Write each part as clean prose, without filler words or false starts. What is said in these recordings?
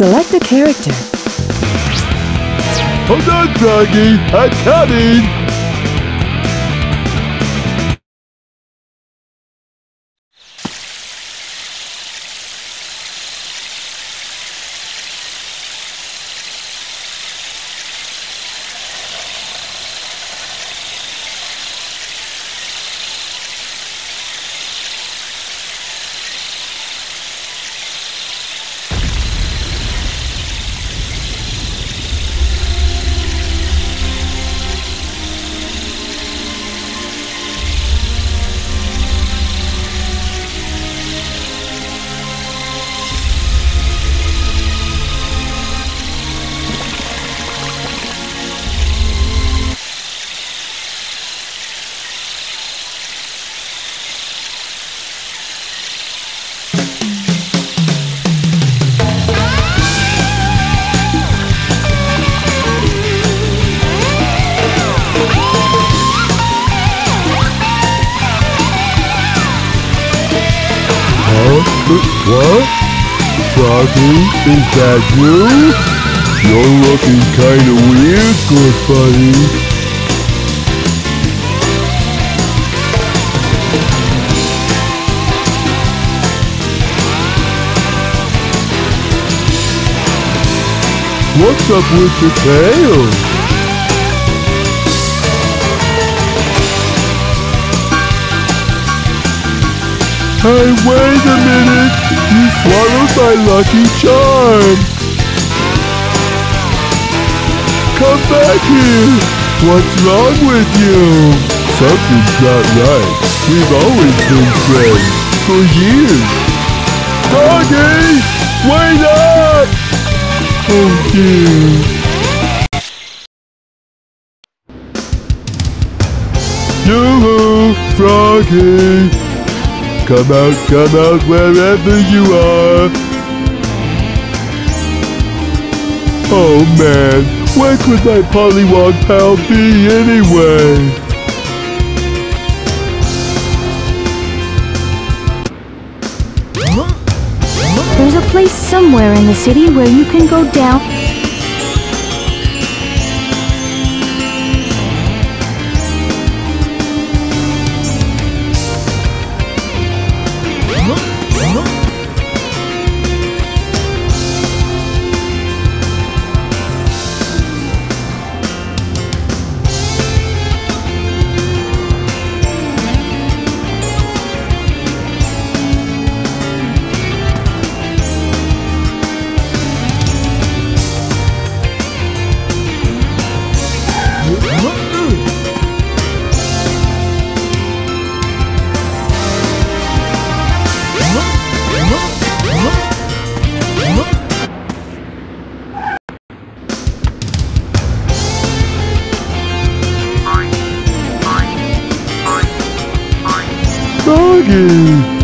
Select a character. Hold on, Froggy! I'm coming! What? Froggy, is that you? You're looking kinda weird, good buddy. What's up with your tail? Hey, wait a minute! You swallowed my lucky charm! Come back here! What's wrong with you? Something's not right. We've always been friends. For years. Froggy! Wait up! Oh dear. Yoo-hoo, Froggy! Come out, wherever you are! Oh man, where could my Pollywog pal be anyway? There's a place somewhere in the city where you can go down...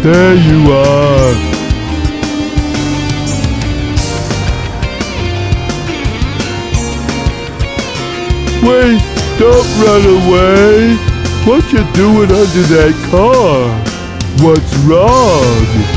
There you are! Wait! Don't run away! What you doing under that car? What's wrong?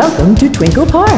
Welcome to Twinkle Park.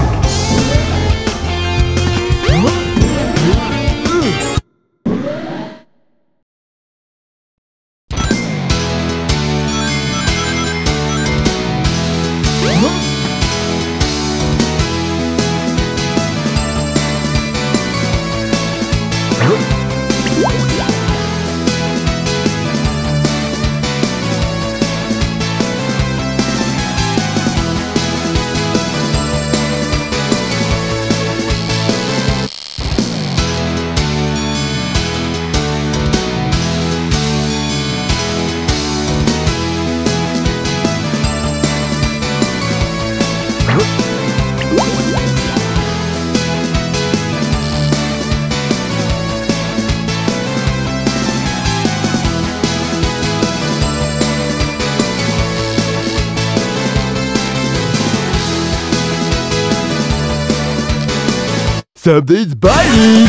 Something's biting!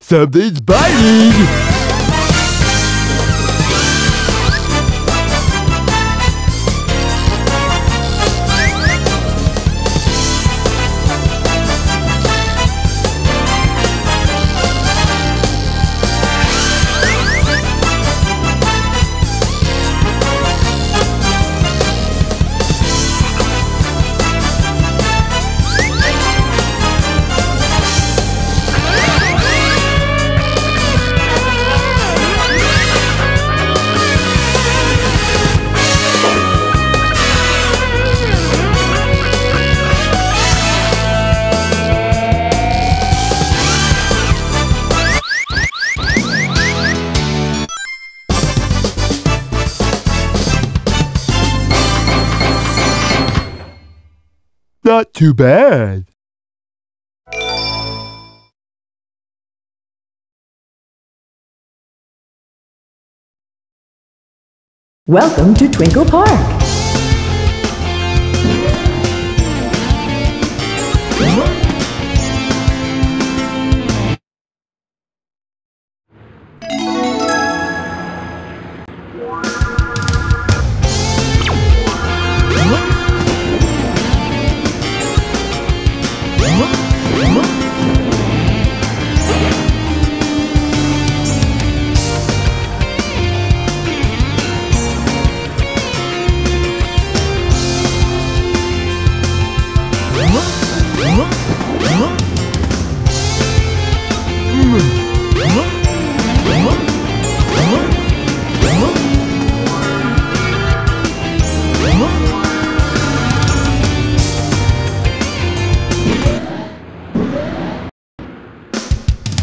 Something's biting! Not too bad. Welcome to Twinkle Park.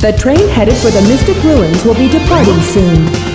The train headed for the Mystic Ruins will be departing soon.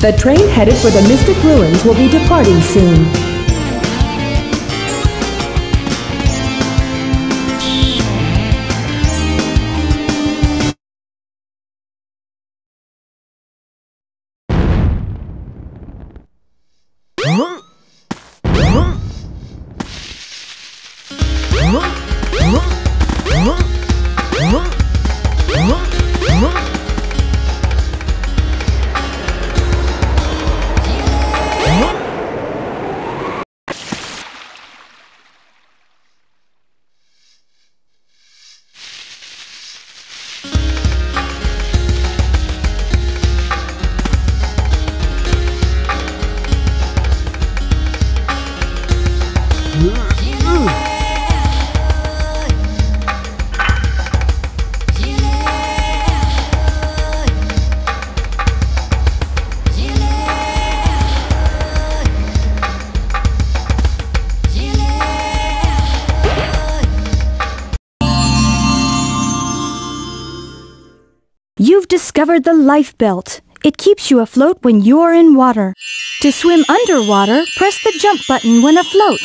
The train headed for the Mystic Ruins will be departing soon. You've discovered the life belt. It keeps you afloat when you're in water. To swim underwater, press the jump button when afloat.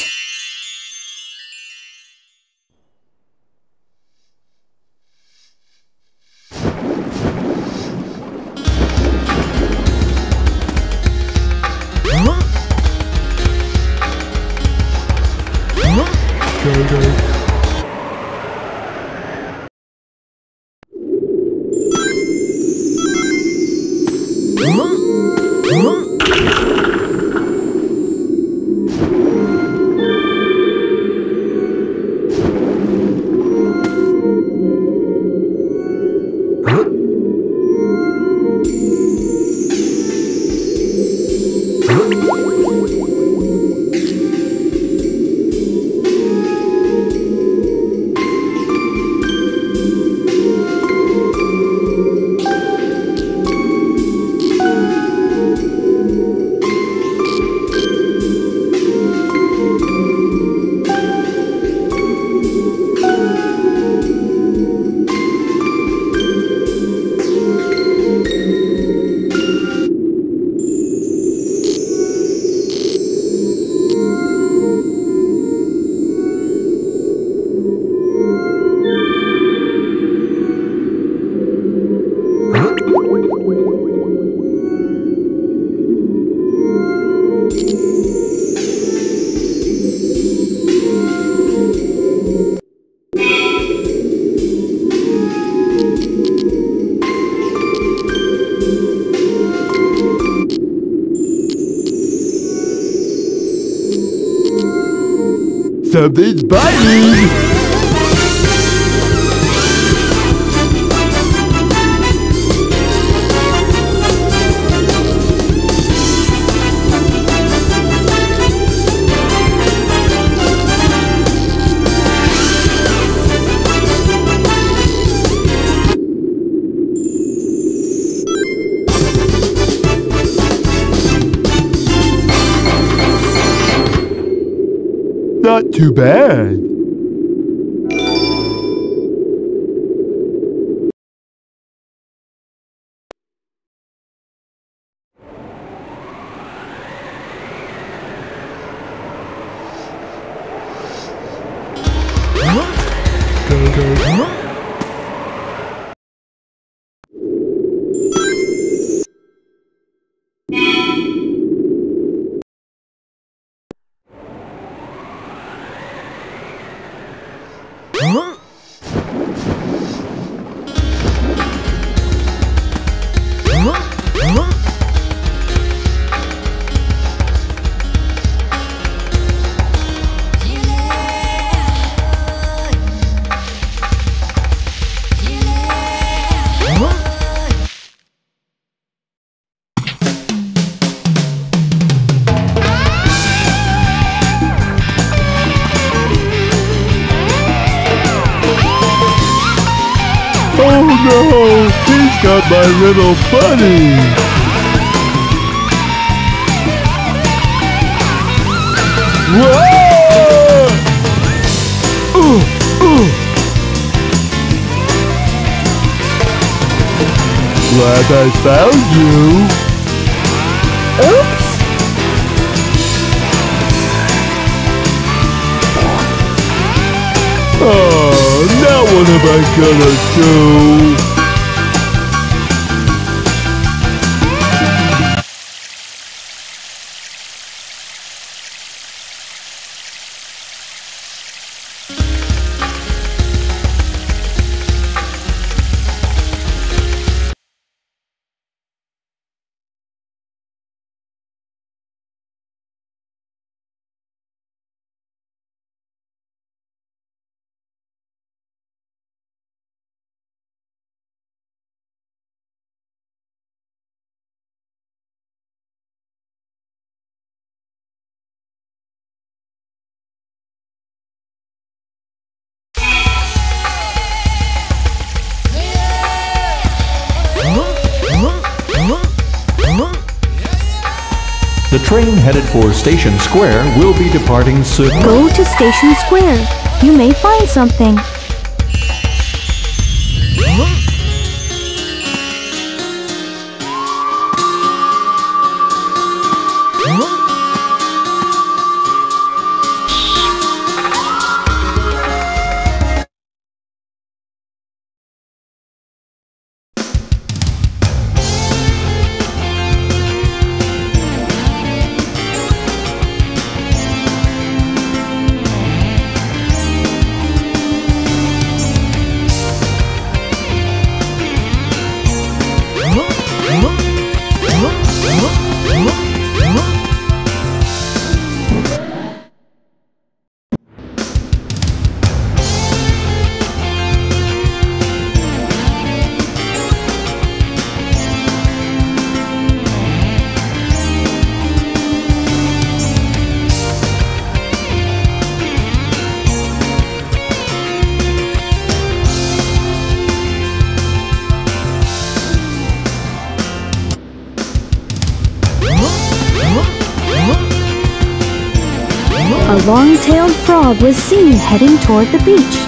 Something's biting! Not too bad. No, he's got my little buddy. Whoa! Ooh, ooh. Glad I found you. What am I gonna do? The train headed for Station Square will be departing soon. Go to Station Square. You may find something. A long-tailed frog was seen heading toward the beach.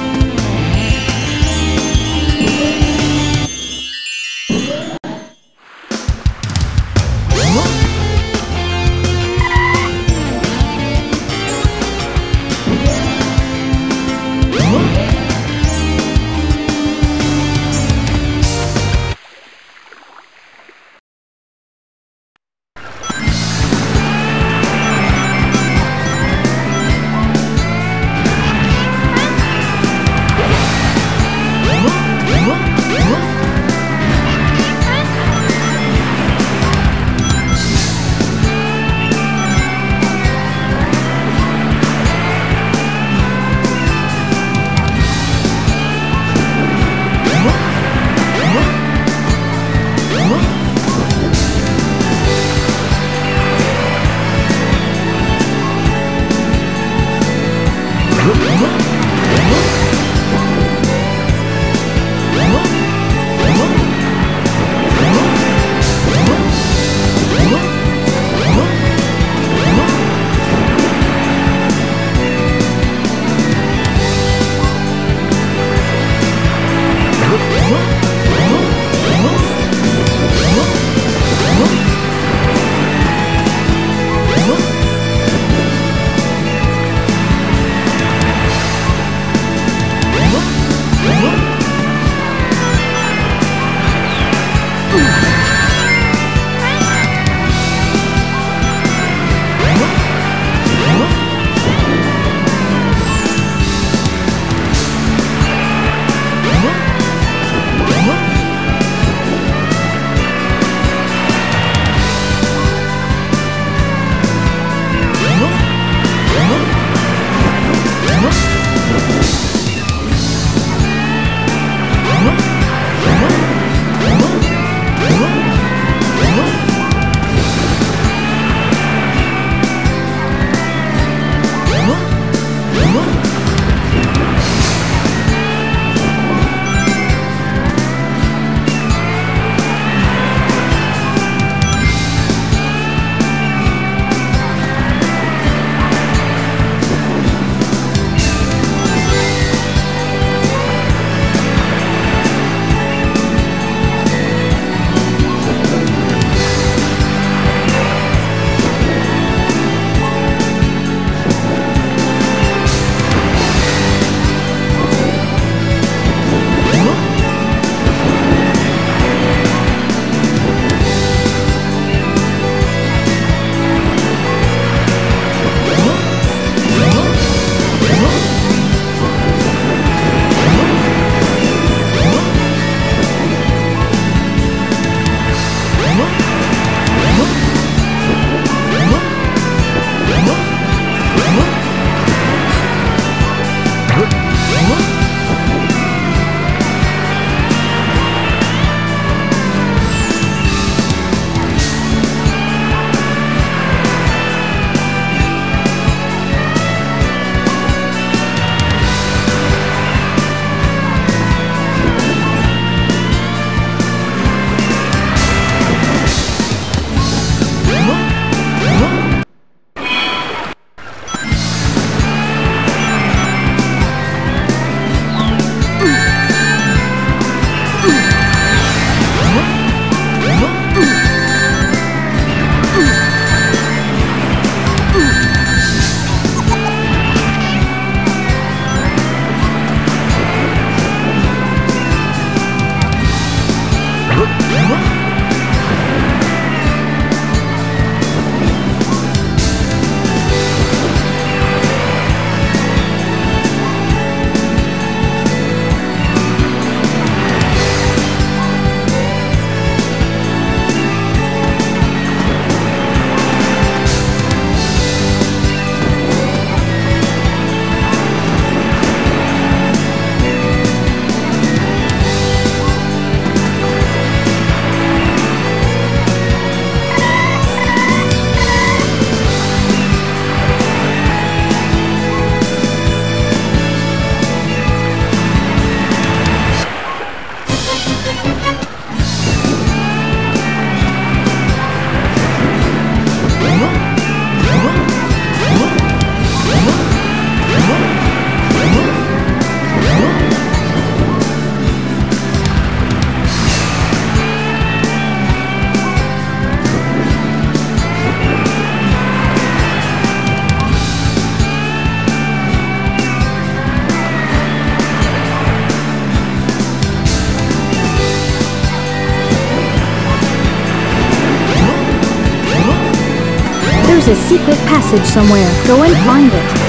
There's a secret passage somewhere. Go and find it.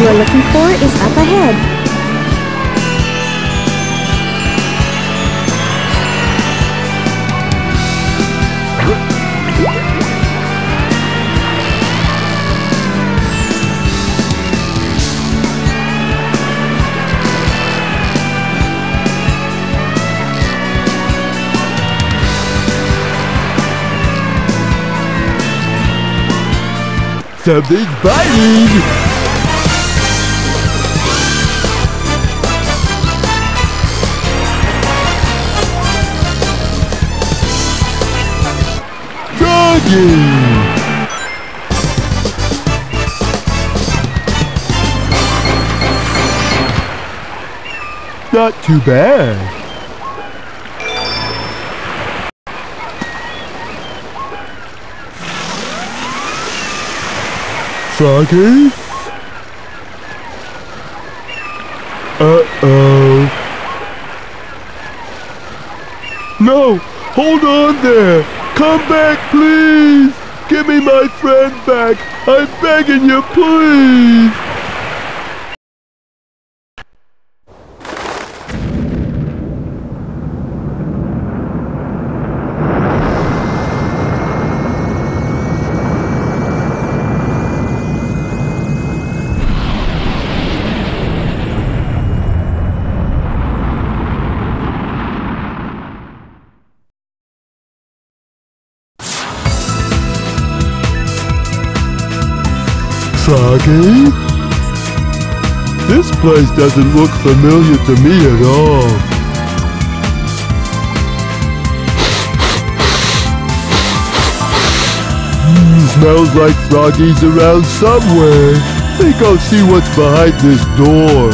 You are looking for is up ahead. Something's biting! Not too bad. Froggy? Uh-oh. No! Hold on there! Come back, please! Give me my friend back! I'm begging you, please! Froggy? This place doesn't look familiar to me at all. Smells like Froggy's around somewhere. Think I'll see what's behind this door.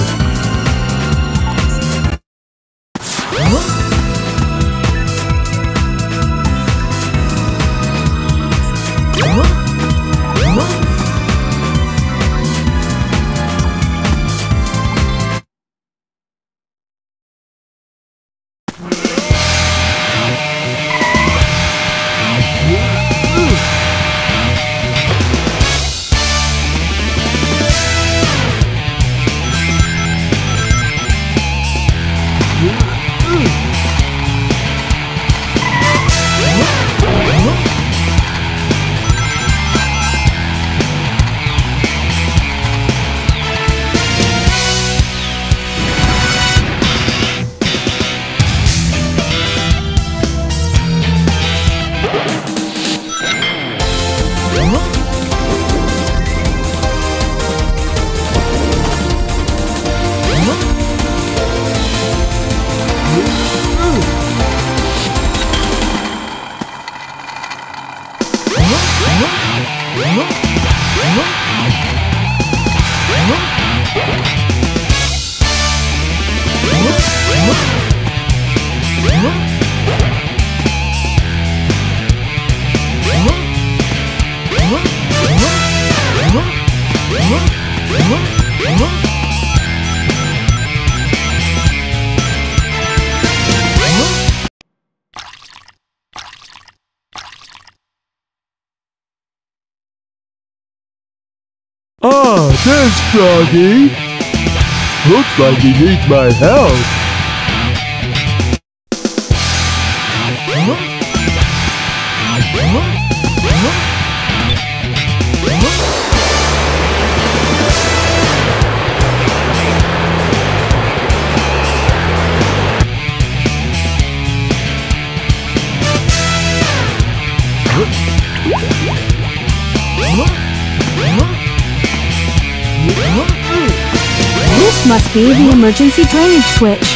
Ah, there's Froggy! Looks like he needs my help! This must be the emergency drainage switch.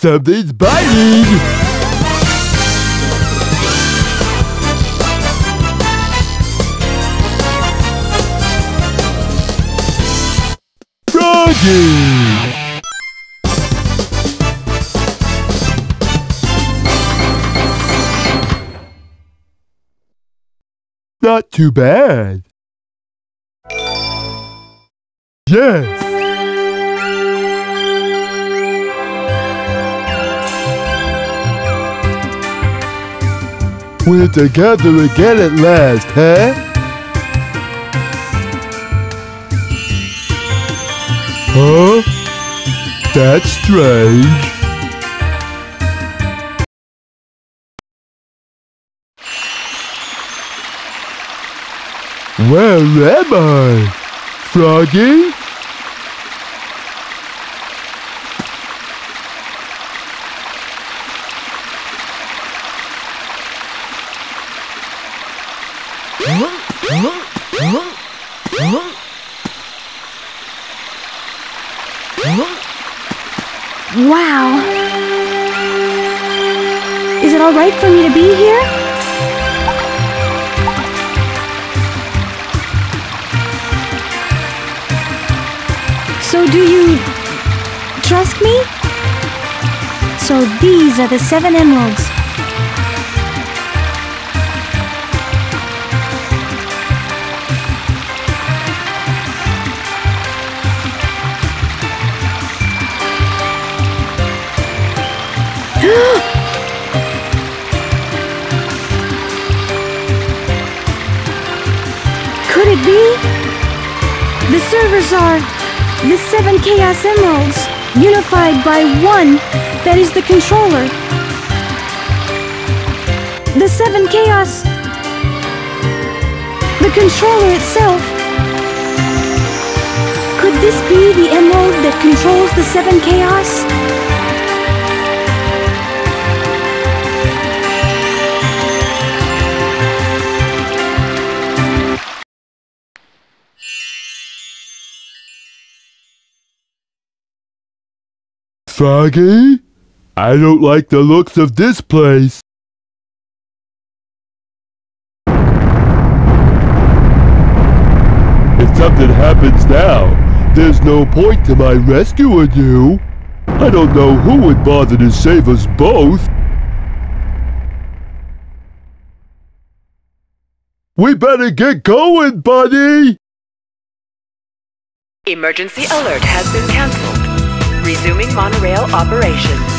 Something's biting! Not too bad. Yes. We're together again at last, huh? Huh? That's strange. Where am I? Froggy? Wow! Is it all right for me to be here? So do you trust me? So these are the 7 emeralds. Could it be? The servers are... the 7 Chaos Emeralds, unified by one, that is the controller. The 7 Chaos... the controller itself. Could this be the emerald that controls the 7 Chaos? Froggy? I don't like the looks of this place. If something happens now, there's no point to my rescuing you. I don't know who would bother to save us both. We better get going, buddy! Emergency alert has been cancelled. Resuming monorail operations.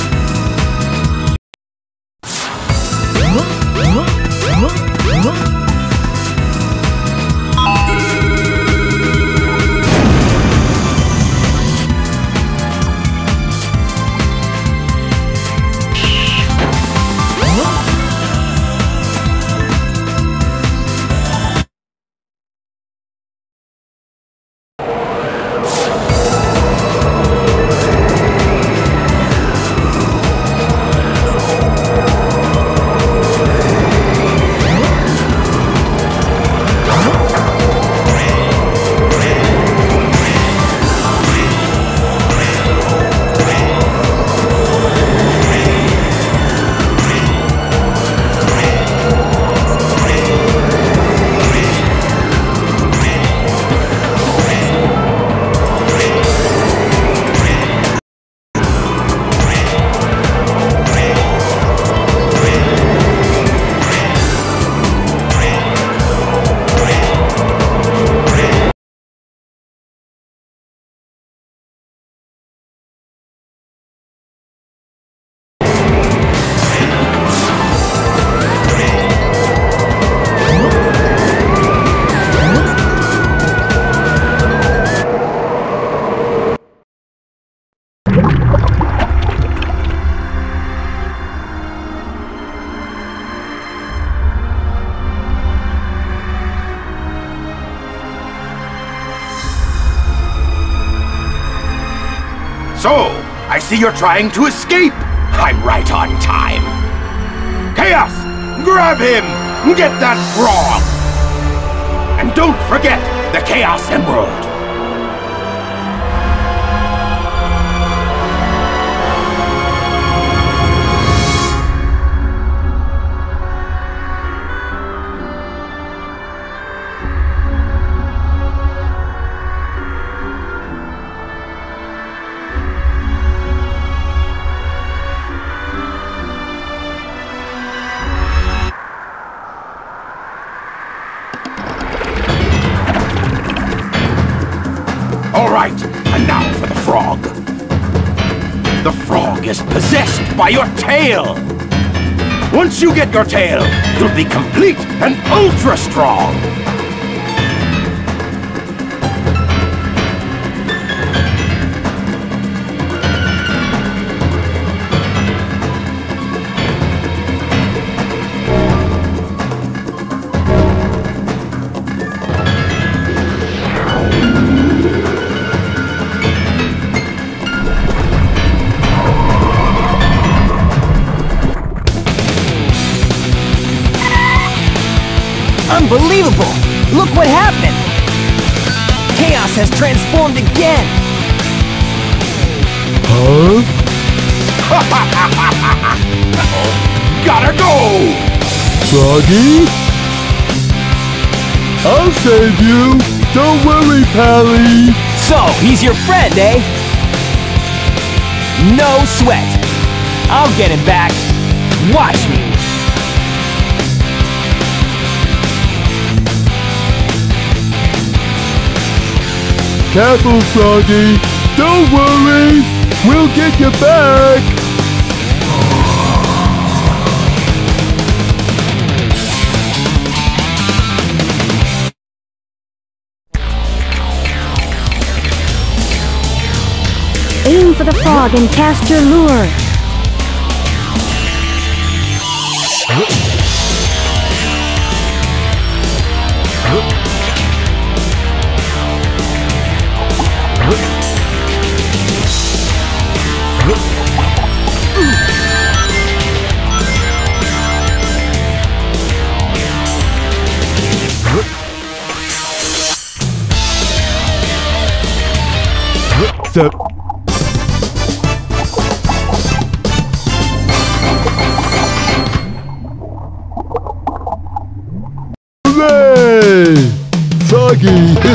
So, I see you're trying to escape! I'm right on time! Chaos! Grab him! Get that frog! And don't forget the Chaos Emerald! Is possessed by your tail! Once you get your tail, you'll be complete and ultra strong! Unbelievable! Look what happened! Chaos has transformed again! Huh? Gotta go! Froggy? I'll save you! Don't worry, Pally! So, he's your friend, eh? No sweat! I'll get him back! Watch me! Careful, Froggy! Don't worry! We'll get you back! Aim for the frog and cast your lure!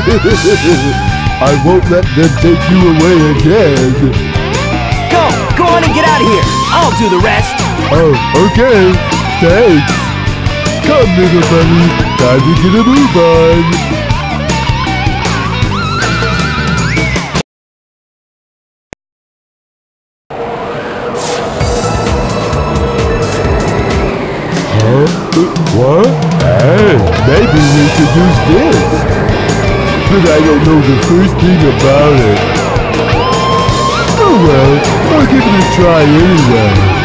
I won't let them take you away again. Go on and get out of here. I'll do the rest. Oh, okay. Thanks. Come, little buddy. Time to get a move on. What? Hey, maybe we could use this. But I don't know the first thing about it. Oh well, I'll give it a try anyway.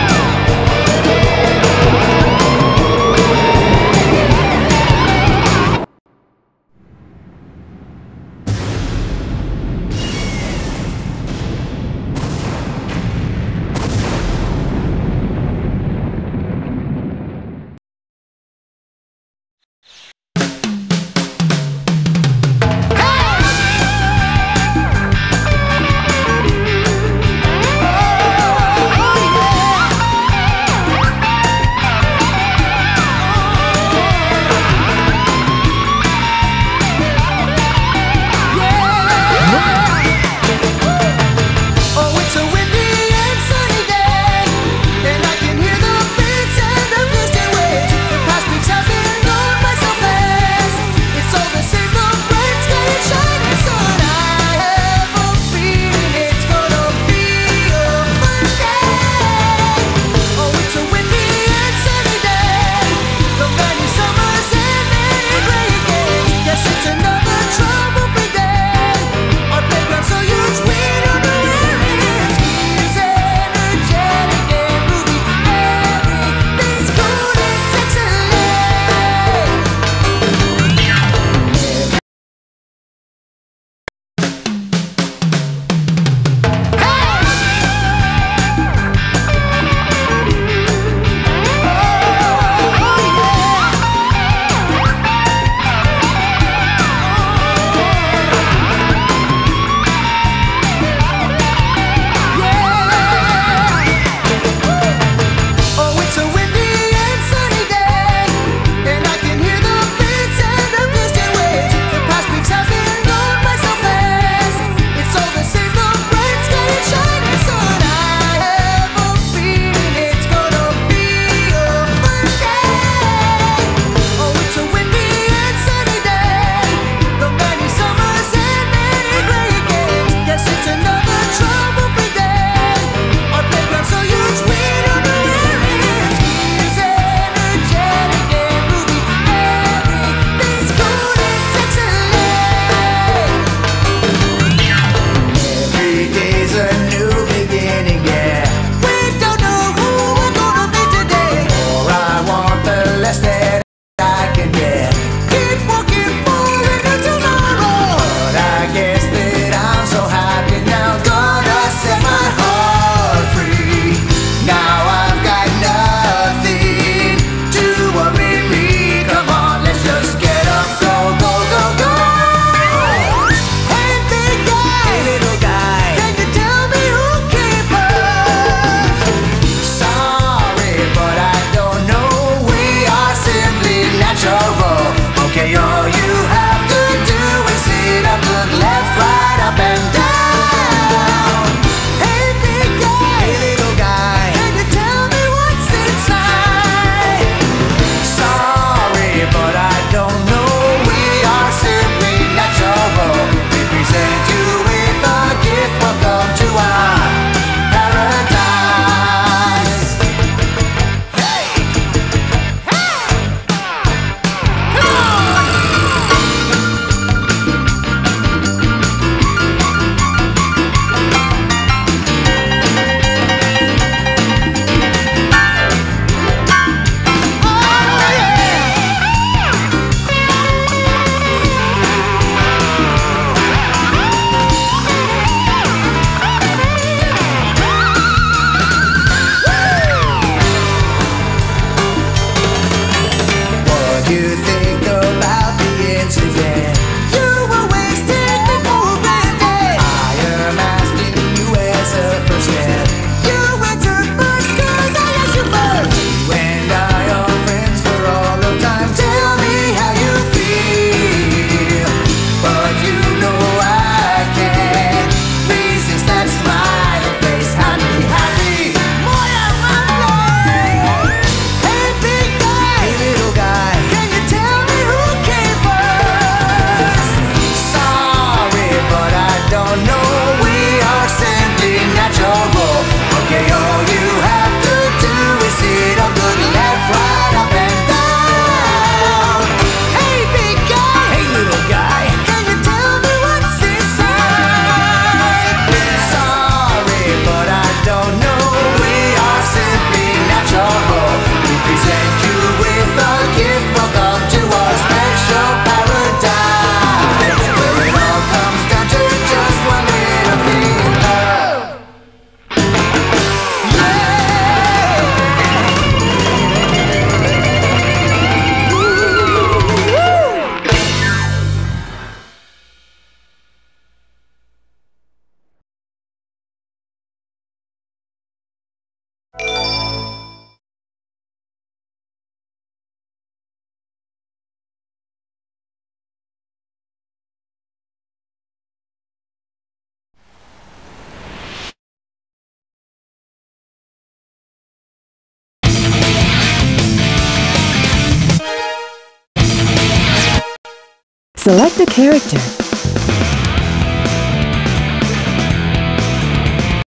Select a character.